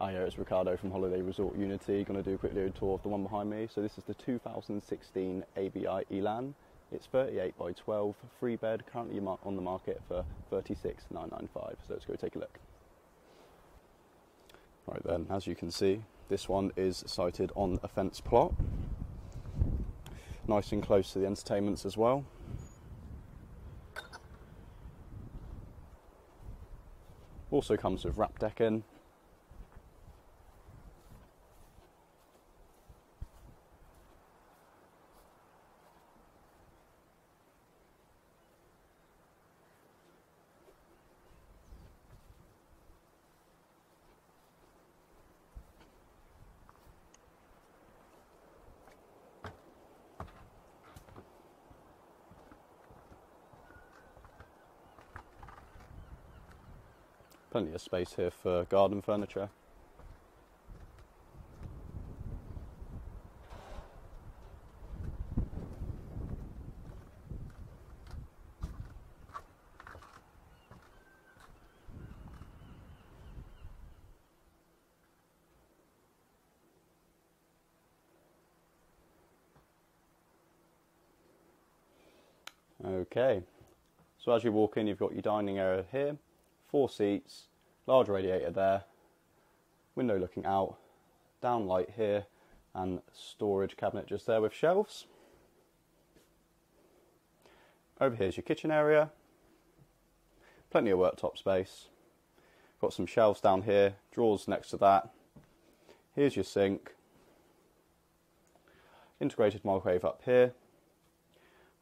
Hi, it's Ricardo from Holiday Resort Unity. Going to do a quick little tour of the one behind me. So this is the 2016 ABI Elan. It's 38 by 12, free bed, currently on the market for $36,995. So let's go take a look. Right then, as you can see, this one is sited on a fence plot. Nice and close to the entertainments as well. Also comes with wrap decking. Plenty of space here for garden furniture. Okay, so as you walk in, you've got your dining area here. 4 seats, large radiator there, window looking out, downlight here, and storage cabinet just there with shelves. Over here is your kitchen area, plenty of worktop space. Got some shelves down here, drawers next to that. Here's your sink, integrated microwave up here,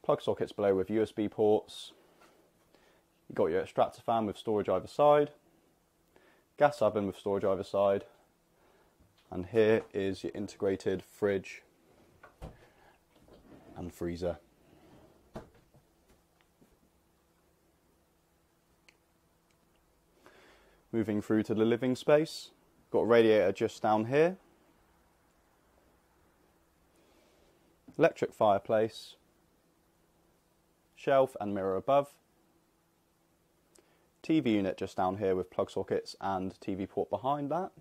plug sockets below with USB ports. You've got your extractor fan with storage either side, gas oven with storage either side, and here is your integrated fridge and freezer. Moving through to the living space, got a radiator just down here, electric fireplace, shelf and mirror above, TV unit just down here with plug sockets and TV port behind that.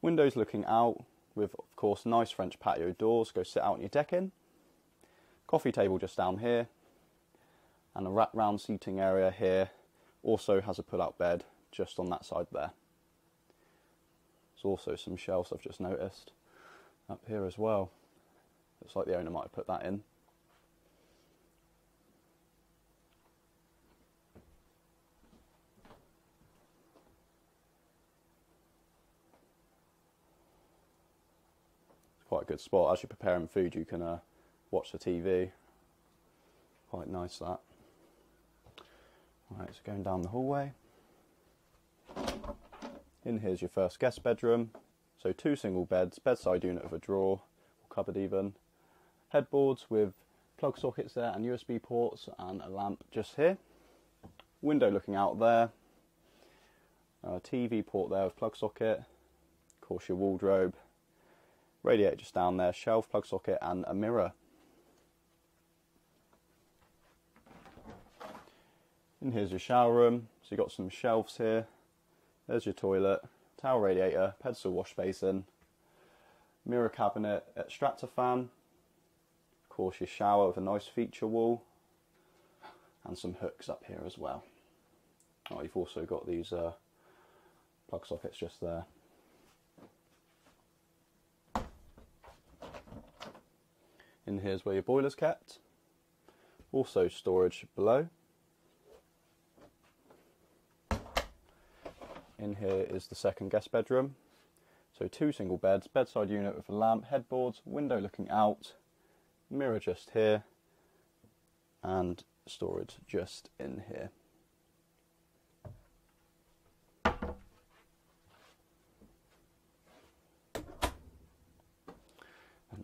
Windows looking out with, of course, nice French patio doors. Go sit out on your decking. Coffee table just down here. And a wrap-round seating area here. Also has a pull-out bed just on that side there. There's also some shelves I've just noticed up here as well. Looks like the owner might have put that in. Quite a good spot. As you're preparing food, you can watch the TV. Quite nice, that. Right, so going down the hallway. In here's your first guest bedroom. So 2 single beds, bedside unit with a drawer, or cupboard even. Headboards with plug sockets there and USB ports and a lamp just here. Window looking out there. TV port there with plug socket. Of course, your wardrobe. Radiator just down there, shelf, plug socket and a mirror. And here's your shower room, so you've got some shelves here. There's your toilet, towel radiator, pedestal wash basin, mirror cabinet, extractor fan. Of course your shower with a nice feature wall and some hooks up here as well. Oh, you've also got these plug sockets just there. And here's where your boiler's kept. Also storage below. In here is the second guest bedroom. So 2 single beds, bedside unit with a lamp, headboards, window looking out, mirror just here, and storage just in here.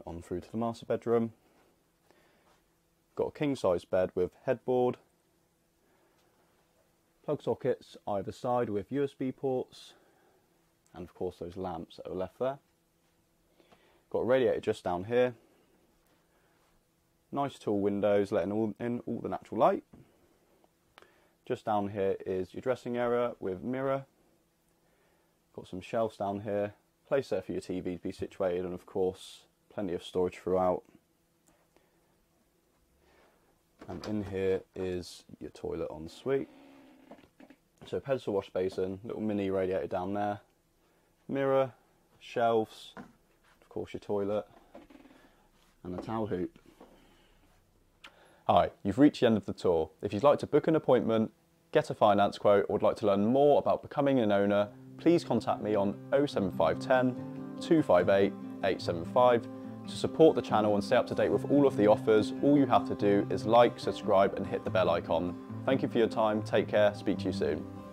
On through to the master bedroom. Got a king size bed with headboard, plug sockets either side with USB ports, and of course those lamps that are left there. Got a radiator just down here. Nice tall windows letting in all the natural light. Just down here is your dressing area with mirror, Got some shelves down here, place there for your TV to be situated, and of course plenty of storage throughout. And in here is your toilet en suite. So pedestal wash basin, little mini radiator down there, mirror, shelves, of course your toilet, and a towel hoop. Hi, you've reached the end of the tour. If you'd like to book an appointment, get a finance quote, or would like to learn more about becoming an owner, please contact me on 07510 258 875. To support the channel and stay up to date with all of the offers, all you have to do is like, subscribe and hit the bell icon. Thank you for your time, take care, speak to you soon.